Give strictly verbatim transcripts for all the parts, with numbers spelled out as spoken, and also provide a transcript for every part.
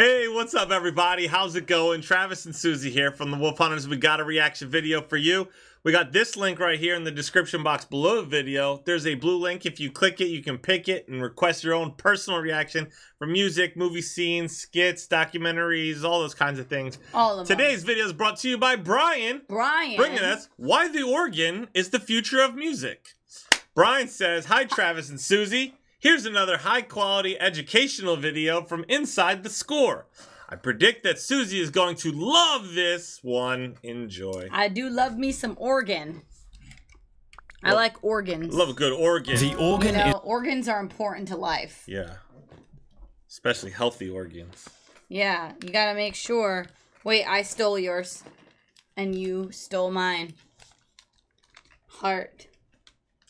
Hey, what's up everybody? How's it going? Travis and Susie here from the Wolf Hunters. We got a reaction video for you. We got this link right here in the description box below the video. There's a blue link. If you click it, you can pick it and request your own personal reaction from music, movie scenes, skits, documentaries, all those kinds of things. All of Today's them. video is brought to you by Brian. Brian. Bringing us Why the Organ is the Future of Music. Brian says, hi Travis and Susie. Here's another high-quality educational video from Inside the Score. I predict that Susie is going to love this one. Enjoy. I do love me some organ. I love, like organs. Love a good organ. The organ you know, is organs are important to life. Yeah, especially healthy organs. Yeah, you gotta make sure. Wait, I stole yours, and you stole mine. Heart.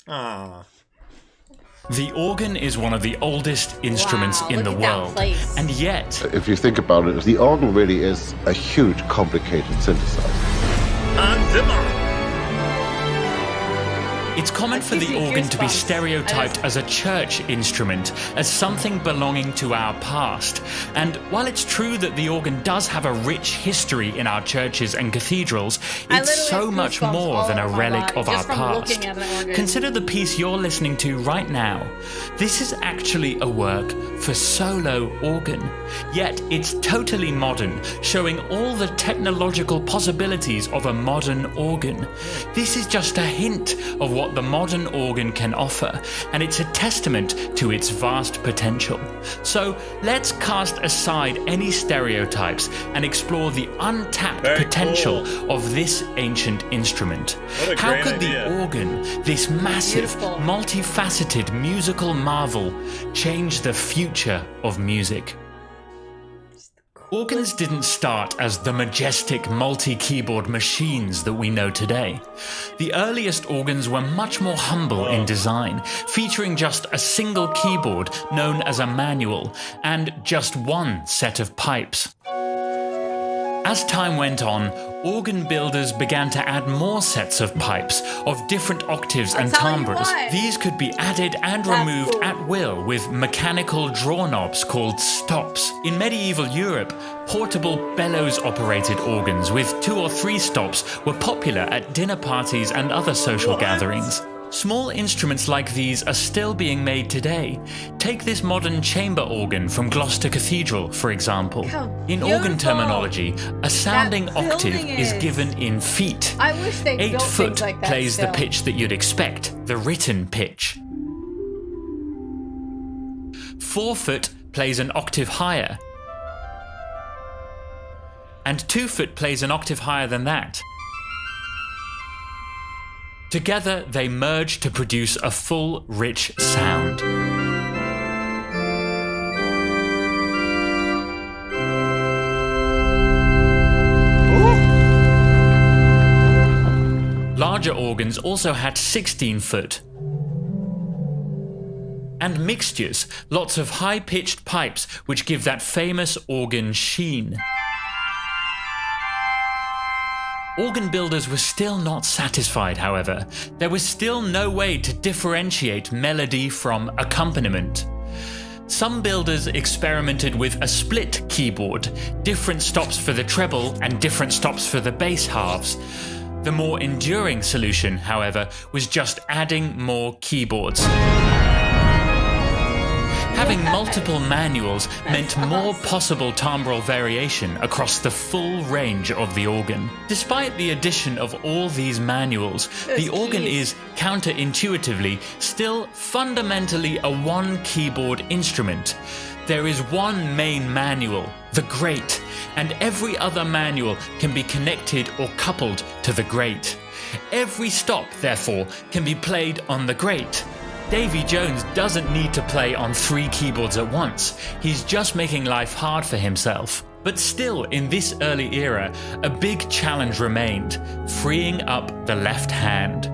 Ah. The organ is one of the oldest instruments wow, in the world, and yet... If you think about it, the organ really is a huge, complicated synthesizer. It's common for the organ to be stereotyped as a church instrument, as something belonging to our past. And while it's true that the organ does have a rich history in our churches and cathedrals, it's so much more than a relic of our past. Consider the piece you're listening to right now. This is actually a work for solo organ, yet it's totally modern, showing all the technological possibilities of a modern organ. This is just a hint of what the modern organ can offer, and it's a testament to its vast potential. So let's cast aside any stereotypes and explore the untapped Very potential cool. of this ancient instrument. How could idea. the organ, this massive, Beautiful. multifaceted musical marvel, change the future of music? Organs didn't start as the majestic multi-keyboard machines that we know today. The earliest organs were much more humble in design, featuring just a single keyboard known as a manual, and just one set of pipes. As time went on, organ builders began to add more sets of pipes, of different octaves and timbres. These could be added and removed at will with mechanical drawknobs called stops. In medieval Europe, portable bellows-operated organs with two or three stops were popular at dinner parties and other social gatherings. Small instruments like these are still being made today. Take this modern chamber organ from Gloucester Cathedral, for example. In organ terminology, a sounding octave is given in feet. I wish they built things like that. Eight foot plays the pitch that you'd expect, the written pitch. Four foot plays an octave higher. And two foot plays an octave higher than that. Together, they merge to produce a full, rich sound. Ooh. Larger organs also had sixteen foot. And mixtures, lots of high-pitched pipes, which give that famous organ sheen. Organ builders were still not satisfied, however. There was still no way to differentiate melody from accompaniment. Some builders experimented with a split keyboard, different stops for the treble and different stops for the bass halves. The more enduring solution, however, was just adding more keyboards. Having multiple manuals meant more possible timbral variation across the full range of the organ. Despite the addition of all these manuals, the organ is, counterintuitively, still fundamentally a one-keyboard instrument. There is one main manual, the great, and every other manual can be connected or coupled to the great. Every stop, therefore, can be played on the great. Davy Jones doesn't need to play on three keyboards at once. He's just making life hard for himself. But still, in this early era, a big challenge remained: freeing up the left hand.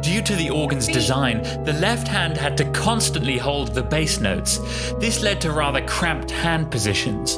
Due to the organ's design, the left hand had to constantly hold the bass notes. This led to rather cramped hand positions.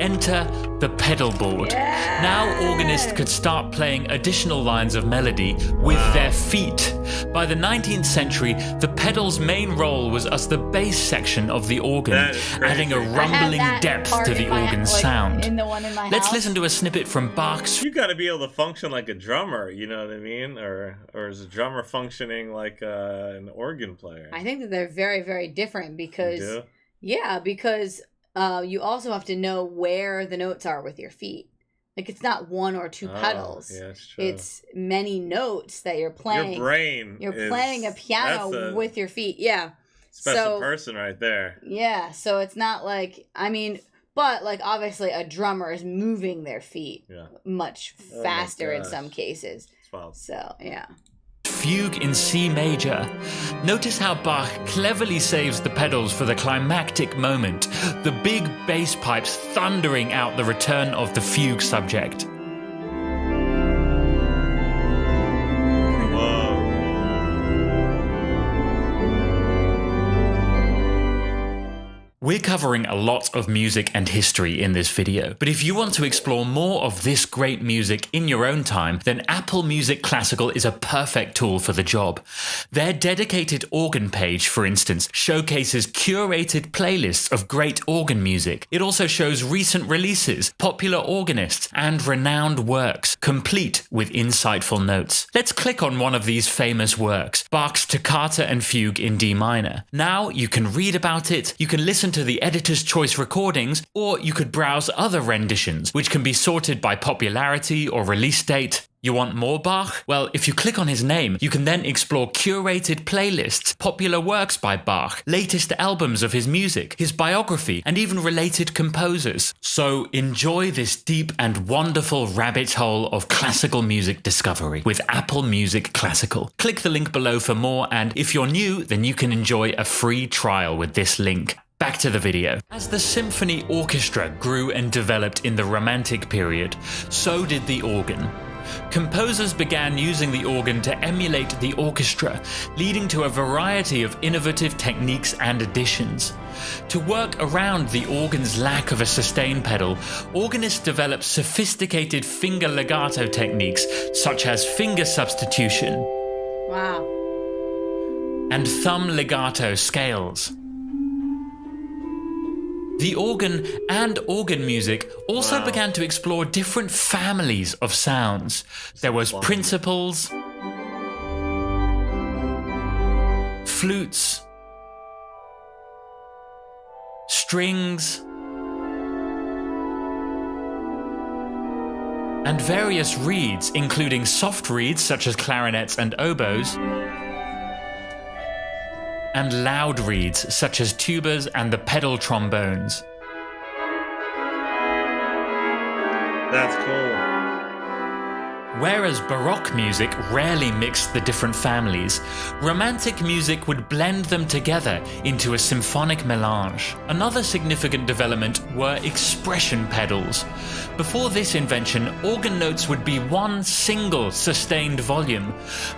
Enter the pedal board. Yeah! Now organists could start playing additional lines of melody with wow. their feet. By the nineteenth century, the pedal's main role was as the bass section of the organ, adding a rumbling depth to the organ's sound. In the one in my Let's house. Listen to a snippet from Bach's. You got to be able to function like a drummer, you know what I mean? Or, or is a drummer functioning like uh, an organ player? I think that they're very, very different because, yeah, because uh, you also have to know where the notes are with your feet. Like, it's not one or two pedals. Oh, yeah, it's true. It's many notes that you're playing. Your brain. You're is, playing a piano a with your feet. Yeah. Special so, person right there. Yeah. So it's not like, I mean, but like obviously a drummer is moving their feet yeah. much faster oh in some cases. It's wild. So, yeah. Fugue in C major. Notice how Bach cleverly saves the pedals for the climactic moment, the big bass pipes thundering out the return of the fugue subject. We're covering a lot of music and history in this video, but if you want to explore more of this great music in your own time, then Apple Music Classical is a perfect tool for the job. Their dedicated organ page, for instance, showcases curated playlists of great organ music. It also shows recent releases, popular organists, and renowned works, complete with insightful notes. Let's click on one of these famous works, Bach's Toccata and Fugue in D minor. Now you can read about it, you can listen to the editor's choice recordings, or you could browse other renditions, which can be sorted by popularity or release date. You want more Bach? Well, if you click on his name, you can then explore curated playlists, popular works by Bach, latest albums of his music, his biography, and even related composers. So enjoy this deep and wonderful rabbit hole of classical music discovery with Apple Music Classical. Click the link below for more, and if you're new, then you can enjoy a free trial with this link. Back to the video. As the symphony orchestra grew and developed in the Romantic period, so did the organ. Composers began using the organ to emulate the orchestra, leading to a variety of innovative techniques and additions. To work around the organ's lack of a sustain pedal, organists developed sophisticated finger legato techniques such as finger substitution wow. and thumb legato scales. The organ and organ music also wow. began to explore different families of sounds. There was principals, flutes, strings, and various reeds, including soft reeds such as clarinets and oboes, and loud reeds such as tubas and the pedal trombones. That's cool. Whereas Baroque music rarely mixed the different families, Romantic music would blend them together into a symphonic melange. Another significant development were expression pedals. Before this invention, organ notes would be one single sustained volume,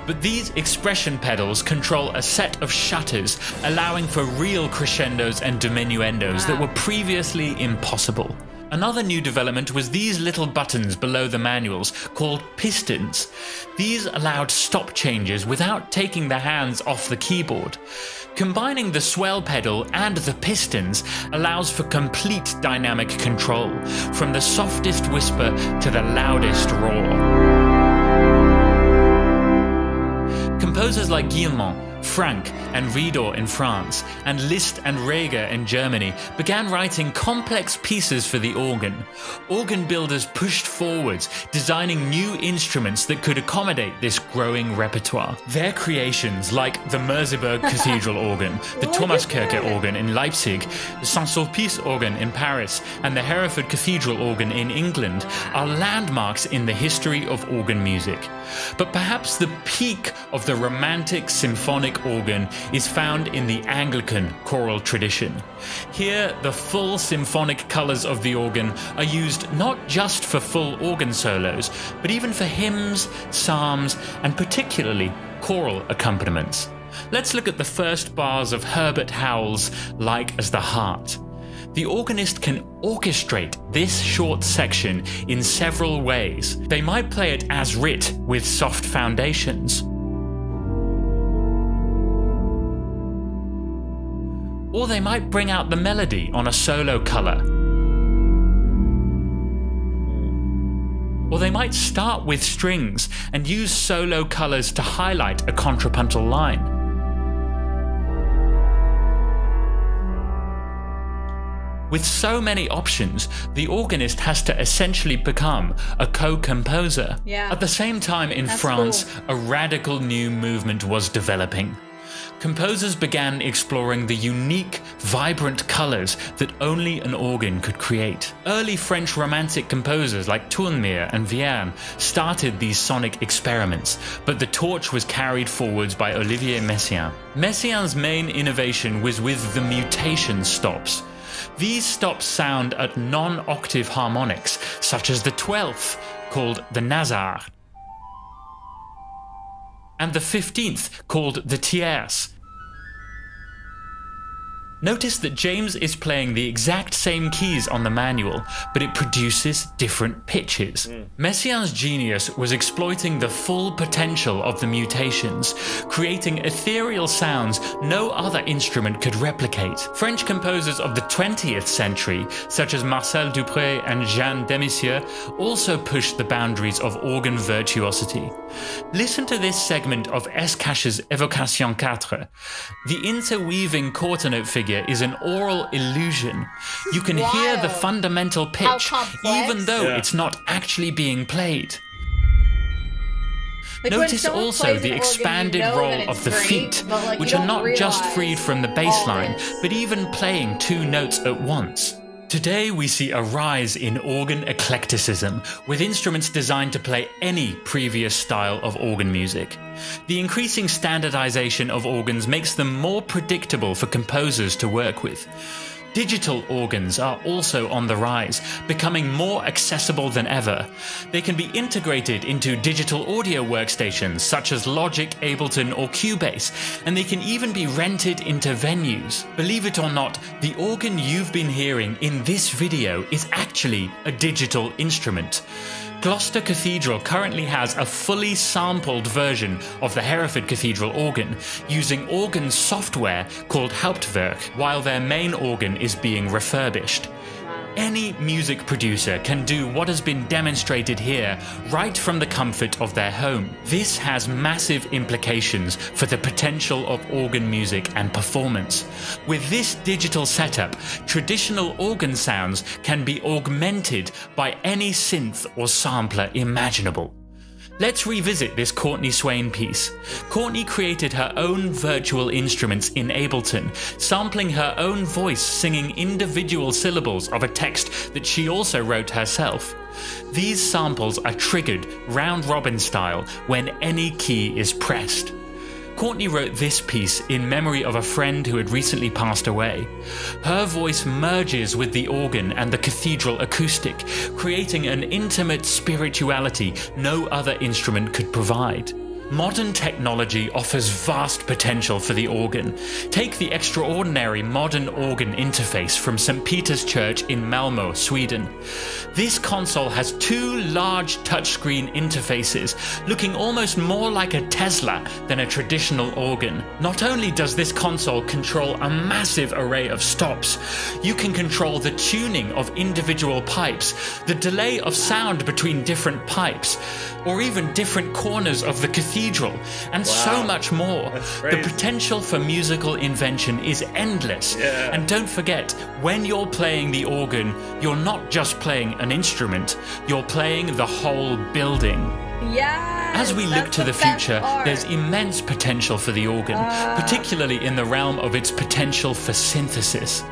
but these expression pedals control a set of shutters, allowing for real crescendos and diminuendos that were previously impossible. Another new development was these little buttons below the manuals, called pistons. These allowed stop changes without taking the hands off the keyboard. Combining the swell pedal and the pistons allows for complete dynamic control, from the softest whisper to the loudest roar. Composers like Guilmant, Franck and Ridor in France, and Liszt and Reger in Germany began writing complex pieces for the organ. Organ builders pushed forwards, designing new instruments that could accommodate this growing repertoire. Their creations, like the Merseburg Cathedral Organ, the Thomas-Kirke Organ in Leipzig, the Saint-Sulpice Organ in Paris, and the Hereford Cathedral Organ in England, are landmarks in the history of organ music. But perhaps the peak of the Romantic symphonic organ is found in the Anglican choral tradition. Here, the full symphonic colours of the organ are used not just for full organ solos, but even for hymns, psalms, and particularly choral accompaniments. Let's look at the first bars of Herbert Howells' Like as the Heart. The organist can orchestrate this short section in several ways. They might play it as writ with soft foundations, or they might bring out the melody on a solo colour, or they might start with strings and use solo colours to highlight a contrapuntal line. With so many options, the organist has to essentially become a co-composer. Yeah. At the same time in That's France, cool. a radical new movement was developing. Composers began exploring the unique, vibrant colours that only an organ could create. Early French Romantic composers like Tournemire and Vierne started these sonic experiments, but the torch was carried forwards by Olivier Messiaen. Messiaen's main innovation was with the mutation stops. These stops sound at non-octave harmonics, such as the twelfth, called the Nazard, and the fifteenth, called the Thiers. Notice that James is playing the exact same keys on the manual, but it produces different pitches. Mm. Messiaen's genius was exploiting the full potential of the mutations, creating ethereal sounds no other instrument could replicate. French composers of the twentieth century, such as Marcel Dupré and Jeanne Demessieux, also pushed the boundaries of organ virtuosity. Listen to this segment of Escache's Evocation Quatre. The interweaving courtenay figure is an oral illusion. You can Whoa. hear the fundamental pitch even though yeah. it's not actually being played. Like Notice also the expanded organ, you know role of the great, feet, like, which are not just freed from the bass line, but even playing two notes at once. Today we see a rise in organ eclecticism, with instruments designed to play any previous style of organ music. The increasing standardization of organs makes them more predictable for composers to work with. Digital organs are also on the rise, becoming more accessible than ever. They can be integrated into digital audio workstations such as Logic, Ableton or Cubase, and they can even be rented into venues. Believe it or not, the organ you've been hearing in this video is actually a digital instrument. Gloucester Cathedral currently has a fully sampled version of the Hereford Cathedral organ, using organ software called Hauptwerk, while their main organ is being refurbished. Any music producer can do what has been demonstrated here right from the comfort of their home. This has massive implications for the potential of organ music and performance. With this digital setup, traditional organ sounds can be augmented by any synth or sampler imaginable. Let's revisit this Courtney Swain piece. Courtney created her own virtual instruments in Ableton, sampling her own voice singing individual syllables of a text that she also wrote herself. These samples are triggered round-robin style when any key is pressed. Courtney wrote this piece in memory of a friend who had recently passed away. Her voice merges with the organ and the cathedral acoustic, creating an intimate spirituality no other instrument could provide. Modern technology offers vast potential for the organ. Take the extraordinary modern organ interface from Saint Peter's Church in Malmö, Sweden. This console has two large touchscreen interfaces, looking almost more like a Tesla than a traditional organ. Not only does this console control a massive array of stops, you can control the tuning of individual pipes, the delay of sound between different pipes, or even different corners of the cathedral. Cathedral, and wow. so much more. The potential for musical invention is endless. Yeah. And don't forget, when you're playing the organ, you're not just playing an instrument, you're playing the whole building. Yes, As we look to the, the future, art. there's immense potential for the organ, uh. particularly in the realm of its potential for synthesis.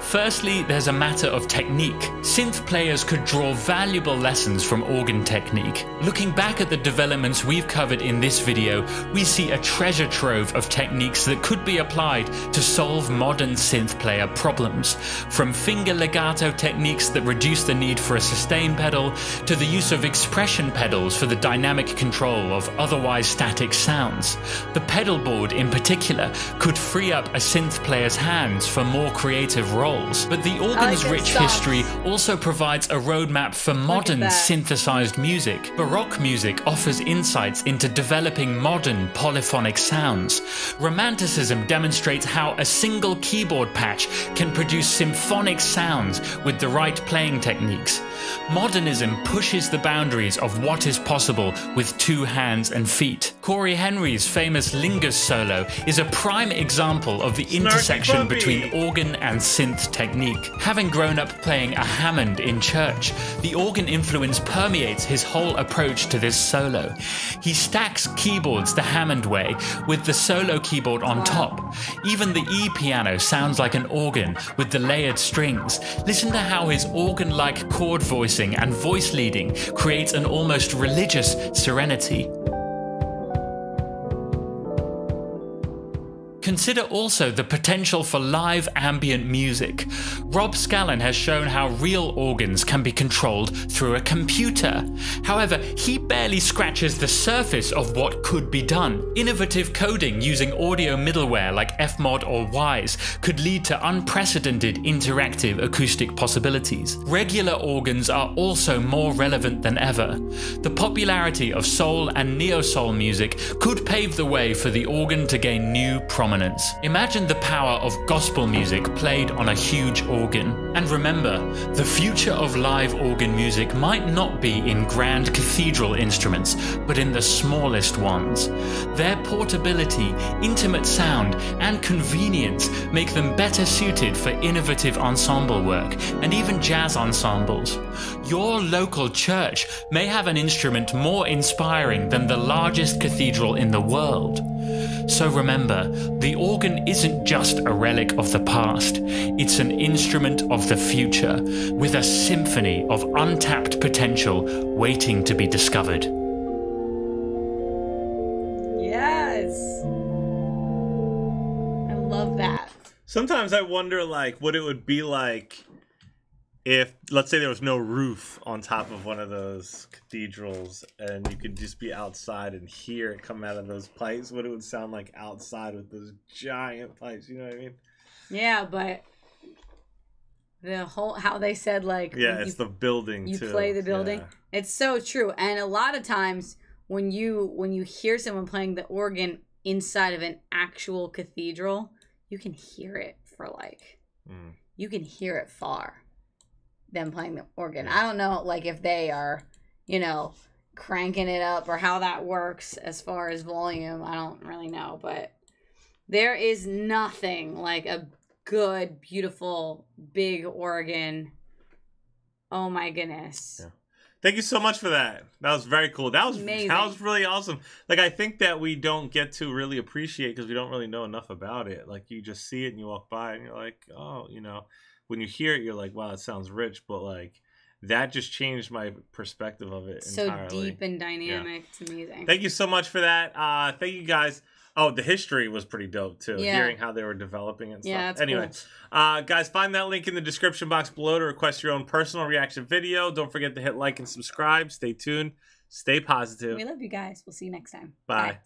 Firstly, there's a matter of technique. Synth players could draw valuable lessons from organ technique. Looking back at the developments we've covered in this video, we see a treasure trove of techniques that could be applied to solve modern synth player problems. From finger legato techniques that reduce the need for a sustain pedal, to the use of expression pedals for the dynamic dynamic control of otherwise static sounds. The pedal board in particular could free up a synth player's hands for more creative roles, but the organ's oh, rich stop. history also provides a roadmap for modern synthesized music. Baroque music offers insights into developing modern polyphonic sounds. Romanticism demonstrates how a single keyboard patch can produce symphonic sounds with the right playing techniques. Modernism pushes the boundaries of what is possible with two hands and feet. Corey Henry's famous Lingus solo is a prime example of the Snarky intersection puppy. between organ and synth technique. Having grown up playing a Hammond in church, the organ influence permeates his whole approach to this solo. He stacks keyboards the Hammond way with the solo keyboard on top. Even the E piano sounds like an organ with the layered strings. Listen to how his organ-like chord voicing and voice leading creates an almost religious serenity. Consider also the potential for live ambient music. Rob Scallon has shown how real organs can be controlled through a computer. However, he barely scratches the surface of what could be done. Innovative coding using audio middleware like F mod or Wise could lead to unprecedented interactive acoustic possibilities. Regular organs are also more relevant than ever. The popularity of soul and neo-soul music could pave the way for the organ to gain new prominence. Imagine the power of gospel music played on a huge organ. And remember, the future of live organ music might not be in grand cathedral instruments, but in the smallest ones. Their portability, intimate sound, and convenience make them better suited for innovative ensemble work and even jazz ensembles. Your local church may have an instrument more inspiring than the largest cathedral in the world. So remember, the organ isn't just a relic of the past, it's an instrument of the future, with a symphony of untapped potential waiting to be discovered. Yes! I love that. Sometimes I wonder, like, what it would be like if, let's say there was no roof on top of one of those cathedrals and you could just be outside and hear it come out of those pipes, what it would sound like outside with those giant pipes, you know what I mean? Yeah, but the whole, how they said, like... Yeah, it's you, the building, You too. play the building. Yeah. It's so true. And a lot of times when you when you hear someone playing the organ inside of an actual cathedral, you can hear it for, like... Mm. You can hear it far. Them playing the organ. I don't know, like, if they are, you know, cranking it up or how that works as far as volume. I don't really know, but there is nothing like a good, beautiful, big organ. Oh my goodness. Yeah. Thank you so much for that. That was very cool. That was amazing. That was really awesome. Like, I think that we don't get to really appreciate because we don't really know enough about it. Like, you just see it and you walk by and you're like, oh, you know. When you hear it, you're like, wow, it sounds rich, but like that just changed my perspective of it entirely. So deep and dynamic. Yeah. It's amazing. Thank you so much for that. Uh, thank you guys. Oh, the history was pretty dope too. Yeah. Hearing how they were developing and stuff. Yeah, that's anyway, cool. uh, guys, find that link in the description box below to request your own personal reaction video. Don't forget to hit like and subscribe. Stay tuned. Stay positive. We love you guys. We'll see you next time. Bye. Bye.